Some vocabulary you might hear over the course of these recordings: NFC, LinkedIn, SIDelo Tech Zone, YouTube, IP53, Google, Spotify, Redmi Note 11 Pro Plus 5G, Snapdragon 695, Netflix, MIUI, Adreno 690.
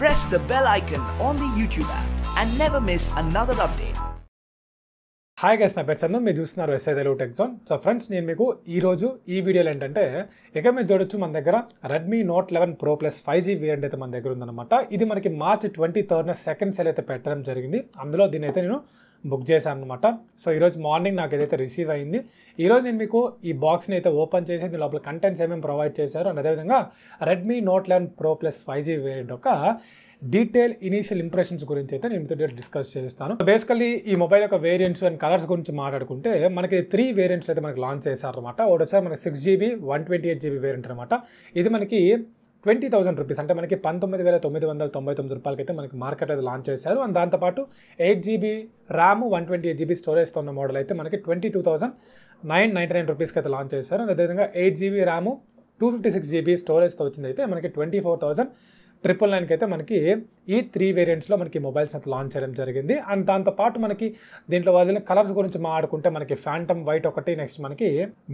Press the bell icon on the YouTube app and never miss another update. Hi guys, na pets andam meeru chustnaru SIDelo Tech Zone. So friends, nenu meeku ee roju ee video lo entante eka me jodochu man daggara Redmi Note 11 Pro Plus 5G variant aithe man daggara undannamata. Idi manaki March 23rd na second sale aithe petram jarigindi. Andulo din aithe nenu book చేశాను అన్నమాట. So ఈరోజు morning నాకు ఏదైతే receive అయింది, ఈరోజు నేను మీకు ఈ బాక్స్ని అయితే ఓపెన్ చేసి దీని లోపల కంటెంట్స్ ఏమేమి ప్రొవైడ్ చేశారు అండ్ అదేవిధంగా Redmi note 11 pro Plus 5G variant యొక్క డీటెయిల్ ఇనీషియల్ ఇంప్రెషన్స్ గురించి అయితే నేను మీతో డిస్కస్ చేస్తాను. బేసికల్లీ ఈ మొబైల్ యొక్క వేరియంట్స్ అండ్ కలర్స్ గురించి మాట్లాడుకుంటే మనకి 3 వేరియంట్స్ అయితే మనకి లాంచ్ చేశారనమాట. ఒకసారి మనకి 6GB 128GB వేరియంట్ అనమాట. ఇది మనకి 20,000 రూపీస్ అంటే మనకి 19,999 రూపాయలకి అయితే మనకి మార్కెట్ అయితే లాంచ్ చేశారు. అండ్ దాంతోపాటు 8GB ర్యామ్ 128GB స్టోరేజ్తో ఉన్న మోడల్ అయితే మనకి 22,999 రూపీస్కి అయితే లాంచ్ చేశారు. అండ్ అదేవిధంగా 8GB ర్యామ్ 256GB స్టోరేజ్తో వచ్చింది అయితే మనకి 24,999కి అయితే మనకి ఈ 3 వేరియంట్స్లో మనకి మొబైల్స్ అయితే లాంచ్ చేయడం జరిగింది. అండ్ దాంతోపాటు మనకి దీంట్లో వదిలిన కలర్స్ గురించి మాట్లాడుకుంటే మనకి ఫ్యాంటమ్ వైట్ ఒకటి, నెక్స్ట్ మనకి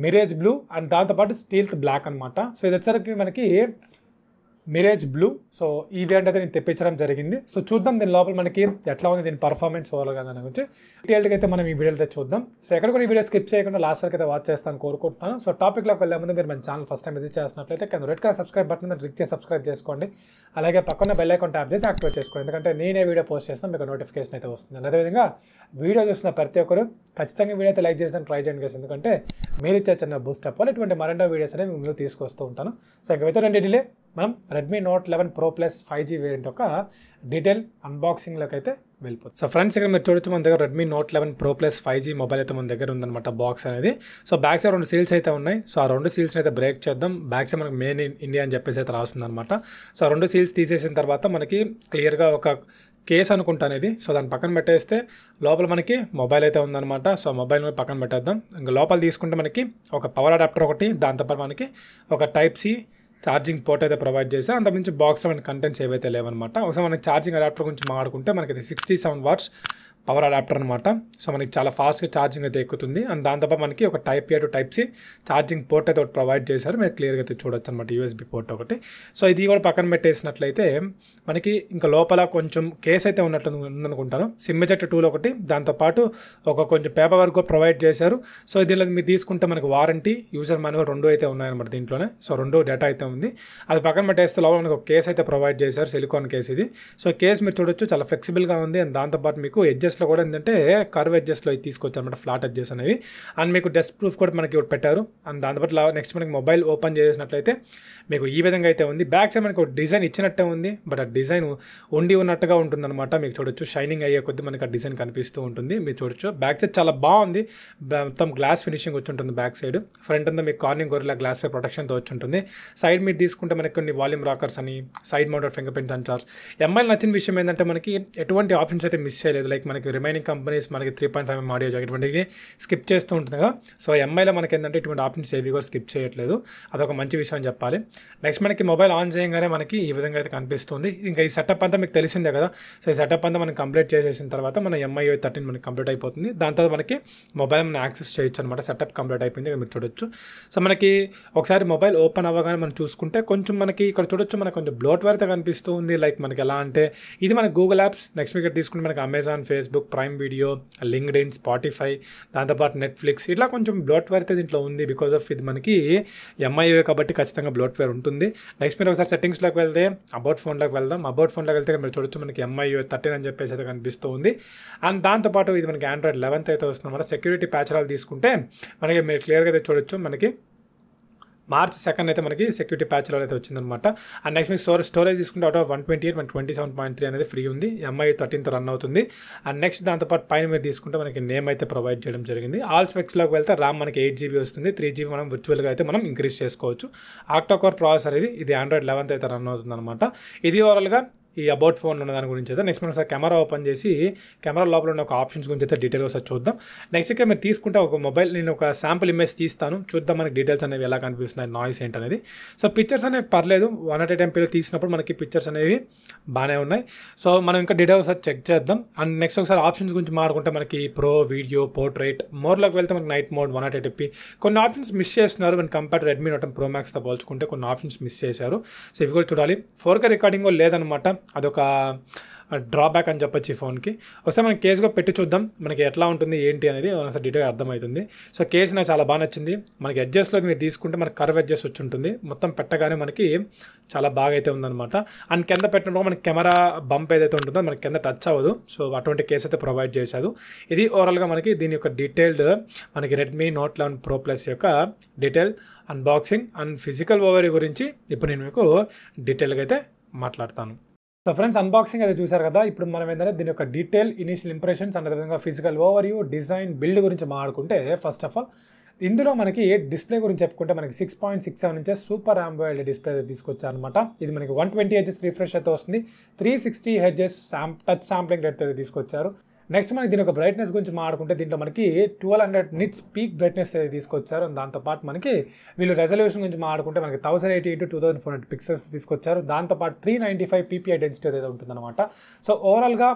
మిరేజ్ బ్లూ అండ్ దాంతోపాటు స్టీల్ బ్లాక్ అనమాట. సో ఇది వచ్చేసరికి మనకి మిరేజ్ బ్లూ. సో ఈ వేరియంట్ అయితే నేను తెప్పించడం జరిగింది. సో చూద్దాం దీని లోపల మనకి ఎట్లా ఉంది, దీని పర్ఫార్మెన్స్ ఓవరాల్ గా దాని గురించి డీటెయిల్గా అయితే మనం ఈ వీడియోలో అయితే చూద్దాం. సో ఎక్కడ కూడా ఈ వీడియో స్కిప్ చేయకుండా లాస్ట్ వరకు అయితే వాచ్ చేస్తాను కోరుకుంటున్నాను. సో టాపిక్లోకి వెళ్ళే ముందు మీరు మన ఛానల్ ఫస్ట్ టైం విజిట్ చేస్తున్నట్లయితే కింద రెడ్ కలర్ సబ్స్క్రైబ్ బటన్ మీద క్లిక్ చేసి సబ్స్క్రైబ్ చేసుకోండి. అలాగే పక్కన బెల్ ఐకాన్ ట్యాప్ చేసి యాక్టివేట్ చేసుకోండి, ఎందుకంటే నేనే వీడియో పోస్ట్ చేస్తాను మీకు నోటిఫికేషన్ అయితే వస్తుంది. అదేవిధంగా వీడియో చూసిన ప్రతి ఒక్కరు ఖచ్చితంగా వీడియో అయితే లైక్ చేస్తాను ట్రై చేయండి కదా, ఎందుకంటే మీరు ఇచ్చే చిన్న బూస్ట్ అప్ వల్ల ఇటువంటి మరెన్నో వీడియోస్ అనేది ముందు తీసుకొస్తూ ఉంటాను. సో ఇంకైతే రెండు డిలే మనం Redmi note 11 pro Plus 5G variant యొక్క డీటెయిల్ అన్బాక్సింగ్లోకి అయితే వెళ్ళిపోతుంది. సో ఫ్రెండ్స్ ఇక్కడ మీరు చూడొచ్చు మన దగ్గర Redmi note 11 pro Plus 5G mobile అయితే మన దగ్గర ఉందన్నమాట బాక్స్ అనేది. సో బ్యాక్ సైడ్ 2 సీల్స్ అయితే ఉన్నాయి. సో ఆ 2 సీల్స్ని అయితే బ్రేక్ చేద్దాం. బ్యాక్ సైడ్ మనకి మేడ్ ఇన్ ఇండియా అని చెప్పేసి అయితే రాస్తుందన్నమాట. సో ఆ 2 సీల్స్ తీసేసిన తర్వాత మనకి క్లియర్గా ఒక కేస్ అనుకుంటాను ఇది. సో దాన్ని పక్కన పెట్టేస్తే లోపల మనకి మొబైల్ అయితే ఉందన్నమాట. సో మొబైల్ పక్కన పెట్టేద్దాం. ఇంకా లోపల తీసుకుంటే మనకి ఒక పవర్ అడాప్టర్ ఒకటి, దాంతోపాటు మనకి ఒక Type-C ఛార్జింగ్ పోర్ట్ అయితే ప్రొవైడ్ చేశారు. అంతకు మించి బాక్స్లో మనకి కంటెంట్స్ ఏవైతే లేవన్నమాట. ఒకసారి మనకి ఛార్జింగ్ అడాప్టర్ గురించి మాట్లాడుకుంటే మనకి 67W పవర్ అడాప్టర్ అనమాట. సో మనకి చాలా ఫాస్ట్గా ఛార్జింగ్ అయితే ఎక్కుతుంది. అండ్ దాంతోపాటు మనకి ఒక Type-A to Type-C charging port అయితే ఒకటి ప్రొవైడ్ చేశారు. మీరు క్లియర్గా అయితే చూడొచ్చు అనమాట, USB పోర్ట్ ఒకటి. సో ఇది కూడా పక్కన పెట్టేసినట్లయితే మనకి ఇంకా లోపల కొంచెం కేస్ అయితే ఉన్నట్టు ఉందనుకుంటాను. సిమ్ ఎజెక్ట్ టూల్ ఒకటి, దాంతోపాటు ఒక కొంచెం పేపర్ వర్క్ ప్రొవైడ్ చేశారు. సో దీనిలో మీరు తీసుకుంటే మనకి వారంటీ, యూజర్ మాన్యువల్ 2 అయితే ఉన్నాయన్నమాట దీంట్లోనే. సో 2 డేటా అయితే ఉంది. అది పక్కన పెట్టేస్తే లోపల మనకు ఒక కేస్ అయితే ప్రొవైడ్ చేశారు, సిలికాన్ కేస్ ఇది. సో కేస్ మీరు చూడొచ్చు చాలా ఫ్లెక్సిబుల్గా ఉంది. అండ్ దాంతోపాటు మీకు ఎడ్జెస్ లో కూడా ఏంటంటే కర్వ్ ఎడ్జెస్లో ఇది తీసుకొచ్చారనమాట, ఫ్లాట్ ఎడ్జెస్ అనేవి. అండ్ మీకు డస్ట్ ప్రూఫ్ కూడా మనకి ఒకటి పెట్టారు. అండ్ దాంతోపాటు నెక్స్ట్ మనకి మొబైల్ ఓపెన్ చేసినట్లయితే మీకు ఈ విధంగా అయితే ఉంది. బ్యాక్ సైడ్ మనకు డిజైన్ ఇచ్చినట్టే ఉంది, బట్ ఆ డిజైన్ ఉండి ఉన్నట్టుగా ఉంటుందన్నమాట. మీకు చూడొచ్చు షైనింగ్ అయ్యే కొద్ది మనకి ఆ డిజైన్ కనిపిస్తూ ఉంటుంది. మీరు చూడొచ్చు బ్యాక్ సైడ్ చాలా బాగుంది, మొత్తం గ్లాస్ ఫినిషింగ్ వచ్చి ఉంటుంది బ్యాక్ సైడ్. ఫ్రంట్ అంతా మీకు కార్నింగ్ గొరిల్లా గ్లాస్ పై ప్రొటెక్షన్తో వచ్చి ఉంటుంది. సైడ్ మీరు తీసుకుంటే మనకి కొన్ని వాల్యూమ్ రాకర్స్ అని, side mounted finger print sensors. MI నచ్చిన విషయం ఏంటంటే మనకి ఎటువంటి ఆప్షన్స్ అయితే మిస్ చేయలేదు. లైక్ మనకి రిమైనింగ్ కంపెనీస్ మనకి 3.5mm ఆడియో జాక్ ఇటువంటివి స్కిప్ చేస్తూ ఉంటుంది కదా. సో ఎంఐలో మనకి ఏంటంటే ఇటువంటి ఆప్షన్స్ ఏవి కూడా స్కిప్ చేయట్లేదు, అదొక మంచి విషయం అని చెప్పాలి. నెక్స్ట్ మనకి మొబైల్ ఆన్ చేయగానే మనకి ఈ విధంగా అయితే కనిపిస్తుంది. ఇంకా ఈ సెటప్ అంతా మీకు తెలిసిందే కదా. సో ఈ సెటప్ అంతా మనం కంప్లీట్ చేసేసిన తర్వాత మన MI 13 మనకి కంప్లీట్ అయిపోతుంది. దాని తర్వాత మనకి మొబైల్ మనం యాక్సెస్ చేయొచ్చు అనమాట. సెటప్ కంప్లీట్ అయిపోయింది మీరు చూడొచ్చు. సో మనకి ఒకసారి మొబైల్ ఓపెన్ అవ్వగానే మనం చూసుకుంటే కొంచెం మనకి ఇక్కడ చూడొచ్చు మనకు కొంచెం బ్లోట్వేర్ అయితే కనిపిస్తూ ఉంది. లైక్ మనకి ఎలా అంటే ఇది మనకి గూగుల్ యాప్స్, నెక్స్ట్ ఇక్కడ తీసుకుంటే మనకి Amazon, Facebook, Prime Video, LinkedIn, Spotify, దాంతోపాటు నెట్ఫ్లిక్స్, ఇట్లా కొంచెం బ్లోట్వేర్ అయితే దీంట్లో ఉంది. బికాజ్ ఆఫ్ ఇది మనకి MIUI కాబట్టి ఖచ్చితంగా బ్లోట్వేర్ ఉంటుంది. నెక్స్ట్ మీరు ఒకసారి సెట్టింగ్స్లోకి వెళ్తే అబౌట్ ఫోన్లోకి వెళ్దాం. అబౌట్ ఫోన్లోకి వెళ్తే మీరు చూడొచ్చు మనకి MIUI 13 అని చెప్పేసి అయితే కనిపిస్తూ ఉంది. అండ్ దాంతోపాటు ఇది మనకి Android 11 అయితే వస్తుందన్నమాట. సెక్యూరిటీ ప్యాచరాలు తీసుకుంటే మనకి మీరు క్లియర్గా అయితే చూడొచ్చు మనకి March 2nd అయితే మనకి సెక్యూరిటీ ప్యాచ్లో అయితే వచ్చిందనమాట. అండ్ నెక్స్ట్ మీకు స్టోరేజ్ తీసుకుంటే అవుట్ ఆఫ్ 128 మనకి 27.3 అనేది ఫ్రీ ఉంది. MI 13తో రన్ అవుతుంది. అండ్ నెక్స్ట్ దాంతోపాటు పైన మీరు తీసుకుంటే మనకి నేమ్ అయితే ప్రొవైడ్ చేయడం జరిగింది. ఆల్ స్పెక్స్లోకి వెళ్తే ర్యామ్ మనకి 8GB వస్తుంది. 3GB మనం వర్చువల్గా అయితే మనం ఇంక్రీజ్ చేసుకోవచ్చు. ఆక్టోకోర్ ప్రాసెసర్ ఇది Android 11 అయితే రన్ అవుతుంది అనమాట. ఇది ఓవరాల్గా ఈ అబౌట్ ఫోన్ ఉన్న దాని గురించి అయితే. నెక్స్ట్ మనం ఒకసారి కెమెరా ఓపెన్ చేసి కెమెరా లోపల ఉన్న ఒక ఆప్షన్స్ గురించి అయితే డీటెయిల్గా ఒకసారి చూద్దాం. నెక్స్ట్ ఇక్కడ మీరు తీసుకుంటే ఒక మొబైల్ నేను ఒక శాంపుల్ ఇమేజ్ తీస్తాను, చూద్దాం మనకి డీటెయిల్స్ అనేవి ఎలా కనిపిస్తున్నాయి, నాయిస్ ఏంటనేది. సో పిక్చర్స్ అనేవి పర్లేదు, 108MP తీసినప్పుడు మనకి పిక్చర్స్ అనేవి బాగానే ఉన్నాయి. సో మనం ఇంకా డీటెయిల్స్ ఒకసారి చెక్ చేద్దాం. అండ్ నెక్స్ట్ ఒకసారి ఆప్షన్స్ గురించి మాట్లాడుకుంటే మనకి ప్రో, వీడియో, పోర్ట్రేట్, మోర్లోకి వెళ్తే మనకి నైట్ మోడ్, 108p. కొన్ని ఆప్షన్స్ మిస్ చేస్తున్నారు మనం కంపేర్ రెడ్మీ నోట్ 11 ప్రో మ్యాక్స్తో పోల్చుకుంటే. కొన్ని ఆప్షన్స్ మిస్ చేశారు. సో ఇవి కూడా చూడాలి. 4K రికార్డింగ్ లేదనమాట. అదొక డ్రాబ్యాక్ అని చెప్పొచ్చు ఈ ఫోన్కి. ఒకసారి మనం కేసుగా పెట్టి చూద్దాం మనకి ఎట్లా ఉంటుంది ఏంటి అనేది ఒకసారి డీటెయిల్గా అర్థమవుతుంది. సో కేసు నాకు చాలా బాగా నచ్చింది. మనకి ఎడ్జెస్లో మీరు తీసుకుంటే మనకి కర్వ్ ఎడ్జెస్ వచ్చి ఉంటుంది, మొత్తం పెట్టగానే మనకి చాలా బాగా అయితే ఉందన్నమాట. అండ్ కింద పెట్టినప్పుడు మనకి కెమెరా బంప్ ఏదైతే ఉంటుందో మనకి కింద టచ్ అవ్వదు. సో అటువంటి కేసు అయితే ప్రొవైడ్ చేశారు. ఇది ఓవరాల్గా మనకి దీని యొక్క డీటెయిల్డ్ మనకి రెడ్మీ నోట్ 11 ప్రో ప్లస్ యొక్క detail unboxing and physical overview గురించి ఇప్పుడు నేను మీకు డీటెయిల్గా అయితే మాట్లాడతాను. సో ఫ్రెండ్స్, అన్బాక్సింగ్ అయితే చూసారు కదా. ఇప్పుడు మనం ఏంటంటే దీని యొక్క డీటెయిల్ ఇనిషియల్ ఇంప్రెషన్స్ అండ్ అదేవిధంగా ఫిజికల్ ఓవర్వ్యూ, డిజైన్, బిల్డ్ గురించి మాట్లాడుకుంటే ఫస్ట్ ఆఫ్ ఆల్ ఇందులో మనకి డిస్ప్లే గురించి చెప్పుకుంటే మనకి 6.67 ఇంచెస్ సూపర్ ఆంబోయిడ్ డిస్ప్లే అయితే తీసుకొచ్చారనమాట. ఇది మనకి 120 Hz రిఫ్రెష్ అయితే వస్తుంది, 360 Hz టచ్ శాంప్లింగ్ రేట్ అయితే తీసుకొచ్చారు. నెక్స్ట్ మనకి దీని యొక్క బ్రైట్నెస్ గురించి మాట్లాడుకుంటే దీంట్లో మనకి 1200 nits పీక్ బ్రైట్నెస్ అయితే తీసుకొచ్చారు. దాంతోపాటు మనకి వీళ్ళు రెజల్యూషన్ గురించి మాట్లాడుకుంటే మనకి 1080x2400 పిక్సెల్స్ తీసుకొచ్చారు. దాంతోపాటు 395 ppi డెన్సిటీ అయితే ఉంటుందన్నమాట. సో ఓవరాల్గా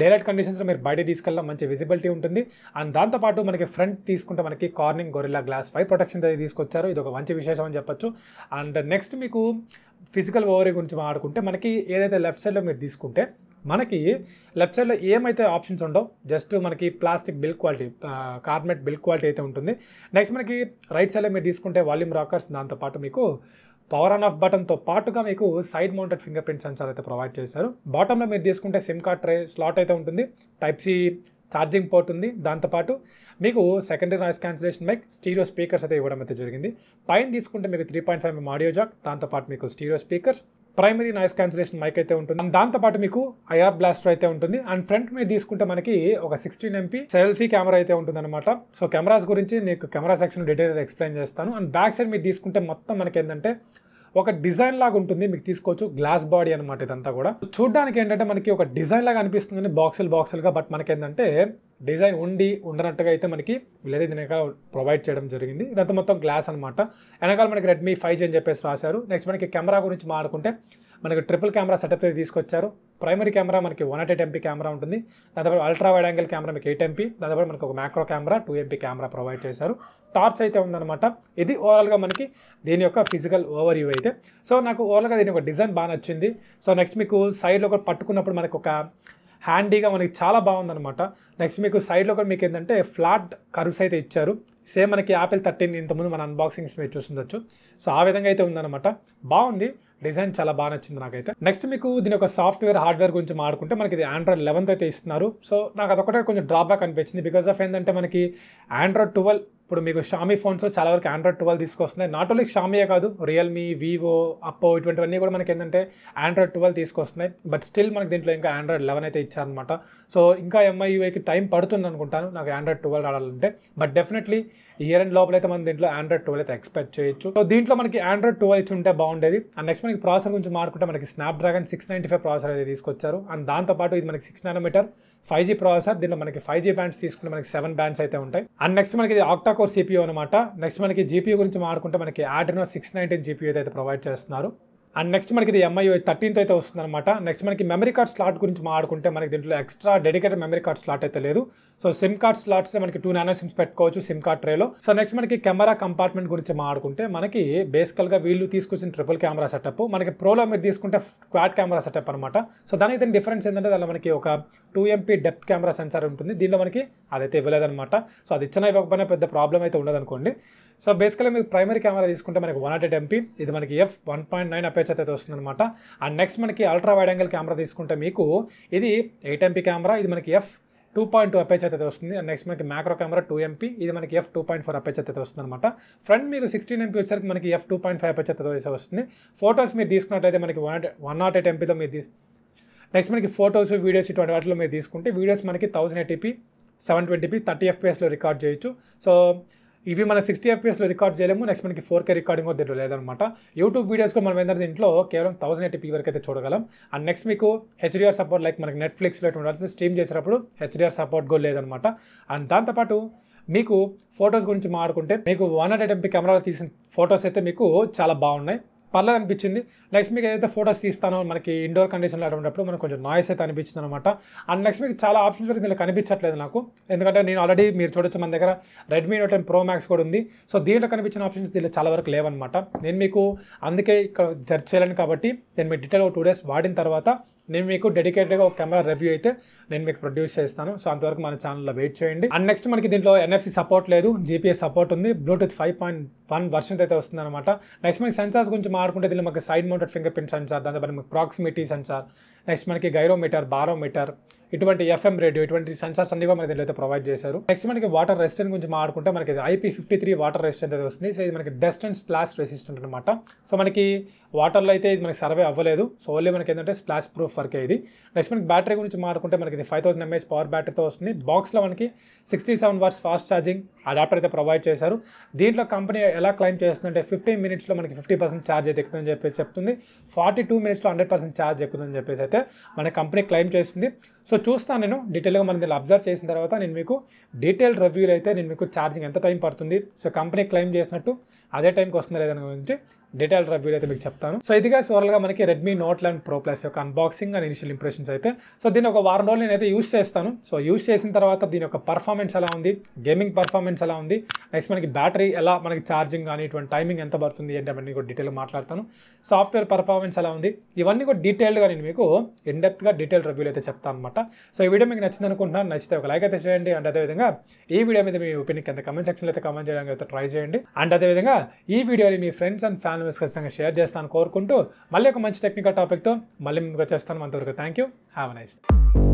డైలైట్ కండిషన్స్లో మీరు బయట తీసుకెళ్ళడం మంచి విజిబిలిటీ ఉంటుంది. అండ్ దాంతోపాటు మనకి ఫ్రంట్ తీసుకుంటే మనకి కార్నింగ్ గొరిల్లా గ్లాస్ 5 ప్రొటెక్షన్ అయితే తీసుకొచ్చారు. ఇది ఒక మంచి విశేషం అని చెప్పొచ్చు. అండ్ నెక్స్ట్ మీకు ఫిజికల్ ఓవరీ గురించి మాట్లాడుకుంటే మనకి ఏదైతే లెఫ్ట్ సైడ్లో మీరు తీసుకుంటే మనకి లెఫ్ట్ సైడ్లో ఏమైతే ఆప్షన్స్ ఉండవు, జస్ట్ మనకి ప్లాస్టిక్ బిల్డ్ క్వాలిటీ, కార్బెట్ బిల్డ్ క్వాలిటీ అయితే ఉంటుంది. నెక్స్ట్ మనకి రైట్ సైడ్లో మీరు తీసుకుంటే వాల్యూమ్ రాకర్స్, దాంతోపాటు మీకు పవర్ ఆన్ ఆఫ్ బటన్తో పాటుగా మీకు side mounted finger print sensor అయితే ప్రొవైడ్ చేశారు. బాటంలో మీరు తీసుకుంటే సిమ్ కార్డ్ ట్రే స్లాట్ అయితే ఉంటుంది, టైప్ C ఛార్జింగ్ పోర్ట్ ఉంది, దాంతోపాటు మీకు secondary noise cancellation mic, stereo speakers అయితే ఇవ్వడం అయితే జరిగింది. పైన తీసుకుంటే మీకు 3.5mm ఆడియో జాక్, దాంతోపాటు మీకు stereo speakers, primary noise cancellation mic అయితే ఉంటుంది. అండ్ దాంతోపాటు మీకు ఐఆర్ బ్లాస్టర్ అయితే ఉంటుంది. అండ్ ఫ్రంట్ మీరు తీసుకుంటే మనకి ఒక 16MP సెల్ఫీ కెమెరా అయితే ఉంటుంది అనమాట. సో కెమెరాస్ గురించి మీకు కెమెరా సెక్షన్ డీటెయిల్గా ఎక్స్ప్లెయిన్ చేస్తాను. అండ్ బ్యాక్ సైడ్ మీరు తీసుకుంటే మొత్తం మనకి ఏంటంటే ఒక డిజైన్ లాగా ఉంటుంది, మీకు తీసుకోవచ్చు గ్లాస్ బాడీ అనమాట. ఇదంతా కూడా చూడడానికి ఏంటంటే మనకి ఒక డిజైన్ లాగా అనిపిస్తుంది, బాక్సులుగా, బట్ మనకేంటంటే డిజైన్ ఉండనట్టుగా అయితే మనకి వీళ్ళైతే దీనిక ప్రొవైడ్ చేయడం జరిగింది. ఇదంతా మొత్తం గ్లాస్ అనమాట. వెనకాల మనకి Redmi 5G అని చెప్పేసి రాశారు. నెక్స్ట్ మనకి కెమెరా గురించి మాట్లాడుకుంటే మనకి ట్రిపుల్ కెమెరా సెటప్ అయితే తీసుకొచ్చారు. ప్రైమరీ కెమెరా మనకి 108MP కెమెరా ఉంటుంది, దాదాపు అల్ట్రా వైడ్ యాంగిల్ కెమెరా మీకు 8MP, దాదాపు మనకు ఒక macro camera 2MP camera provide చేశారు. టార్చ్ అయితే ఉందన్నమాట. ఇది ఓవరాల్గా మనకి దీని యొక్క ఫిజికల్ ఓవర్ వ్యూ అయితే. సో నాకు ఓవరాల్గా దీని యొక్క డిజైన్ బాగా నచ్చింది. సో నెక్స్ట్ మీకు సైడ్లో కూడా పట్టుకున్నప్పుడు మనకు ఒక హ్యాండీగా మనకి చాలా బాగుందనమాట. నెక్స్ట్ మీకు సైడ్లో కూడా మీకు ఏంటంటే ఫ్లాట్ కర్వ్స్ అయితే ఇచ్చారు. సేమ్ మనకి Apple 13 ఇంతకుముందు మన అన్బాక్సింగ్ మీరు చూస్తుండొచ్చు. సో ఆ విధంగా అయితే ఉందన్నమాట. బాగుంది, డిజైన్ చాలా బాగా నచ్చింది నాకైతే. నెక్స్ట్ మీకు దీని యొక్క సాఫ్ట్వేర్ హార్డ్వేర్ గురించి మాట్లాడుకుంటే మనకి ఇది Android 11 అయితే ఇస్తున్నారు. సో నాకు అదొకటే కొంచెం డ్రాబ్యాక్ అనిపించింది. బికాస్ ఆఫ్ ఏంటంటే మనకి Android 12 ఇప్పుడు మీకు షామీ ఫోన్స్లో చాలా వరకు Android 12 తీసుకొస్తున్నాయి. నాట్ ఓన్లీ షామీయే కాదు, రియల్మీ, వివో, అప్పో ఇటువంటివన్నీ కూడా మనకి ఏంటంటే Android 12 తీసుకొస్తున్నాయి. బట్ స్టిల్ మనకి దీంట్లో ఇంకా Android 11 అయితే ఇచ్చారనమాట. సో ఇంకా MIUIకి టైం పడుతుంది అనుకుంటాను నాకు Android 12 రావాలంటే. బట్ డెఫినెట్లీ ఇయర్ అండ్ లోపలైతే మనం దీంట్లో Android 12 అయితే ఎక్స్పెక్ట్ చేయొచ్చు. సో దీంట్లో మనకి Android 12 ఇచ్చి ఉంటే బాగుండేది. అండ్ నెక్స్ట్ మనకి ప్రాసెసర్ గురించి మాట్లాడుకుంటే మనకి Snapdragon 695 ప్రాసెసర్ అయితే తీసుకొచ్చారు. అండ్ దాంతోపాటు ఇది మనకి 6nm 5G ప్రాసెసర్. దీంట్లో మనకి 5G బ్యాండ్స్ తీసుకుంటే మనకి 7 బ్యాండ్స్ అయితే ఉంటాయి. అండ్ నెక్స్ట్ మనకి ఇది ఆక్టాకోర్ CPU అనమాట. నెక్స్ట్ మనకి GPU గురించి మాట్లాడుకుంటే మనకి Adreno 690 GPU అయితే ప్రొవైడ్ చేస్తున్నారు. అండ్ నెక్స్ట్ మనకి ఇది MIUI 13 అయితే వస్తుందన్నమాట. నెక్స్ట్ మనకి మెమరీ కార్డ్ స్లాట్ గురించి మాట్లాడుకుంటే మనకి దీంట్లో extra dedicated memory card slot అయితే లేదు. సో సిమ్ కార్డ్ స్లాట్స్ మనకి 2 nano SIMs పెట్టుకోవచ్చు సిమ్ కార్డ్ ట్రేలో. సో నెక్స్ట్ మనకి కెమెరా కంపార్ట్మెంట్ గురించి మాట్లాడుకుంటే మనకి బేసికల్గా వీళ్ళు తీసుకొచ్చిన ట్రిపుల్ కెమెరా సెటప్, మనకి ప్రోలో మీరు తీసుకుంటే క్వాడ్ కెమెరా సెటప్ అనమాట. సో దానికి దీని డిఫరెన్స్ ఏంటంటే దానిలో మనకి ఒక 2MP డెప్త్ కెమెరా సెన్సార్ ఉంటుంది. దీనిలో మనకి అదైతే ఇవ్వలేదన్నమాట. సో అది ఇచ్చినా ఇవ్వకపోయినా పెద్ద ప్రాబ్లం అయితే ఉండదు అనుకోండి. సో బేసికల్గా మీరు ప్రైమరీ కెమెరా తీసుకుంటే మనకి 108MP, ఇది మనకి f/1.9 అపేచర్ అయితే వస్తుందన్నమాట. అండ్ నెక్స్ట్ మనకి అల్ట్రా వైడ్ యాంగిల్ కెమెరా తీసుకుంటే మీకు ఇది 8MP కెమెరా, ఇది మనకి f/2.2 అపేచర్ అయితే వస్తుంది. అండ్ నెక్స్ట్ మనకి మ్యాక్రో కెమెరా 2MP, ఇది మనకి f/2.4 అపేచర్ అయితే వస్తుందన్నమాట. ఫ్రంట్ మీకు 16MP వచ్చేసరికి మనకి f/2.5 అపేచర్ అయితే వస్తుంది. ఫొటోస్ మీరు తీసుకున్నట్లయితే మనకి 108MPలో మీరు నెక్స్ట్ మనకి ఫొటోస్, వీడియోస్ ఇటువంటి వాటిలో మీరు తీసుకుంటే వీడియోస్ మనకి 1080p 720p 30fpsలో రికార్డ్ చేయొచ్చు. సో ఇవి మన 60fpsలో రికార్డ్ చేయలేము. నెక్స్ట్ మనకి 4K రికార్డింగ్ కూడా దీంట్లో లేదనమాట. యూట్యూబ్ వీడియోస్లో మనం ఏంటంటే దీంట్లో కేవలం 1080p వరకు అయితే చూడగలం. అండ్ నెక్స్ట్ మీకు HDR సపోర్ట్, లైక్ మనకి నెట్ఫ్లిక్స్లో ఇటువంటి స్ట్రీమ్ చేసేటప్పుడు HDR సపోర్ట్ కూడా లేదనమాట. అండ్ దాంతోపాటు మీకు ఫొటోస్ గురించి మాట్లాడుకుంటే మీకు 108MP కెమెరాలో తీసిన ఫొటోస్ అయితే మీకు చాలా బాగున్నాయి. పర్లేదు అనిపించింది. నెక్స్ట్ మీకు ఏదైతే ఫోటోస్ తీస్తానో మనకి ఇండోర్ కండిషన్లో అటువంటిప్పుడు మనకు కొంచెం నాయిస్ అయితే అనిపించింది అనమాట. అండ్ నెక్స్ట్ మీకు చాలా ఆప్షన్స్ ఇందులో కనిపించట్లేదు నాకు, ఎందుకంటే నేను ఆల్రెడీ మీరు చూడొచ్చు మన దగ్గర రెడ్మీ నోట్ 11 ప్రో మ్యాక్స్ కూడా ఉంది. సో దీంట్లో కనిపించిన ఆప్షన్స్ దీంట్లో చాలా వరకు లేవన్నమాట. నేను మీకు అందుకే ఇక్కడ జడ్జ్ చేయలేను కాబట్టి నేను మీకు డీటెయిల్ 2 days వాడిన తర్వాత నేను మీకు డెడికేటెడ్గా ఒక కెమెరా రివ్యూ అయితే నేను మీకు ప్రొడ్యూస్ చేస్తాను. సో అంతవరకు మన ఛానల్లో వెయిట్ చేయండి. అండ్ నెక్స్ట్ మనకి దీంట్లో NFC సపోర్ట్ లేదు, GPS సపోర్ట్ ఉంది, బ్లూటూత్ 5.1 వర్షన్ అయితే వస్తుంది అనమాట. నెక్స్ట్ మనకి సెన్సార్స్ గురించి మాట్లాడుకుంటే దీనిలో మనకి side mounted finger print sensor, దానిపైన మనకి ప్రాక్సిమిటీ సెన్సార్, నెక్స్ట్ మనకి గైరోమీటర్, బారోమీటర్, ఇటువంటి FM రేడియో, ఇటువంటి సెన్సార్స్ అన్ని కూడా మనకి దీనిలో అయితే ప్రొవైడ్ చేశారు. నెక్స్ట్ మనకి వాటర్ రెసిస్టెంట్ గురించి మాట్లాడుకుంటే మనకి IP53 వాటర్ రెసిస్టెంట్ అయితే వస్తుంది. సో ఇది మనకి డస్ట్ అండ్ స్ప్లాష్ రెసిస్టెంట్ అనమాట. సో మనకి వాటర్లో అయితే ఇది మనకి సర్వే అవ్వలేదు. సో ఓన్లీ మనకి ఏంటంటే స్ప్లాష్ ప్రూఫ్ వరకే ఇది. నెక్స్ట్ మనకి బ్యాటరీ గురించి మాట్లాడుకుంటే మనకి ఇది 5000 mAh పవర్ బ్యాటరీతో వస్తుంది. బాక్స్లో మనకి 67 watts ఫాస్ట్ ఛార్జింగ్ అడాప్టర్ అయితే ప్రొవైడ్ చేశారు. దీంట్లో కంపెనీ ఎలా క్లైమ్ చేస్తుందంటే 15 minutesలో మనకి 50% ఛార్జ్ అయితే ఎక్కుతుందని చెప్పేసి చెప్తుంది, 42 minutesలో 100% ఛార్జ్ ఎక్కుతుందని చెప్పేసి అయితే మన కంపెనీ క్లైమ్ చేస్తుంది. సో చూస్తాను నేను డీటెయిల్గా మనం దీన్ని అబ్జర్వ్ చేసిన తర్వాత నేను మీకు డీటెయిల్ రివ్యూలు అయితే నేను మీకు ఛార్జింగ్ ఎంత టైం పడుతుంది, సో కంపెనీ క్లెయిమ్ చేసినట్టు అదే టైంకి వస్తుంది లేదని గురించి డీటెయిల్ రివ్యూలు అయితే మీకు చెప్తాను. సో ఇదిగా ఓవరాల్గా మనకి రెడ్మీ నోట్ 11 ప్రో ప్లస్ యొక్క అన్బాక్సింగ్ అండ్ ఇనిషియల్ ఇంప్రెషన్స్ అయితే. సో దీన్ని ఒక వారం రోజులు నేనైతే యూజ్ చేస్తాను. సో యూజ్ చేసిన తర్వాత దీని యొక్క పర్ఫార్మెన్స్ ఎలా ఉంది, గేమింగ్ పర్ఫార్మెన్స్ ఎలా ఉంది, నెక్స్ట్ మనకి బ్యాటరీ ఎలా, మనకి ఛార్జింగ్ కానీ ఇటువంటి టైమింగ్ ఎంత పడుతుంది ఏంటి అవన్నీ కూడా డీటెయిల్గా మాట్లాడతాను. సాఫ్ట్వేర్ పర్ఫార్మెన్స్ ఎలా ఉంది, ఇవన్నీ కూడా డీటెయిల్గా నేను మీకు ఇన్డెప్త్గా డీటెయిల్ రివ్యూలు అయితే చెప్తాను అనమాట. సో ఈ వీడియో మీకు నచ్చింది అనుకుంటున్నాను. నచ్చితే ఒక లైక్ అయితే చేయండి. అండ్ అదేవిధంగా ఈ వీడియో మీద మీ ఒపీనియన్ కింద కమెంట్ సెక్షన్లో అయితే కమెంట్ చేయడానికి అయితే ట్రై చేయండి. అండ్ అదేవిధంగా ఈ వీడియోని మీ ఫ్రెండ్స్ అండ్ ఫ్యామిలీ ఖచ్చితంగా షేర్ చేస్తాను కోరుకుంటూ మళ్ళీ ఒక మంచి టెక్నికల్ టాపిక్తో మళ్ళీ ముందుకు వచ్చేస్తాను. అంతవరకు thank you. Have a nice day.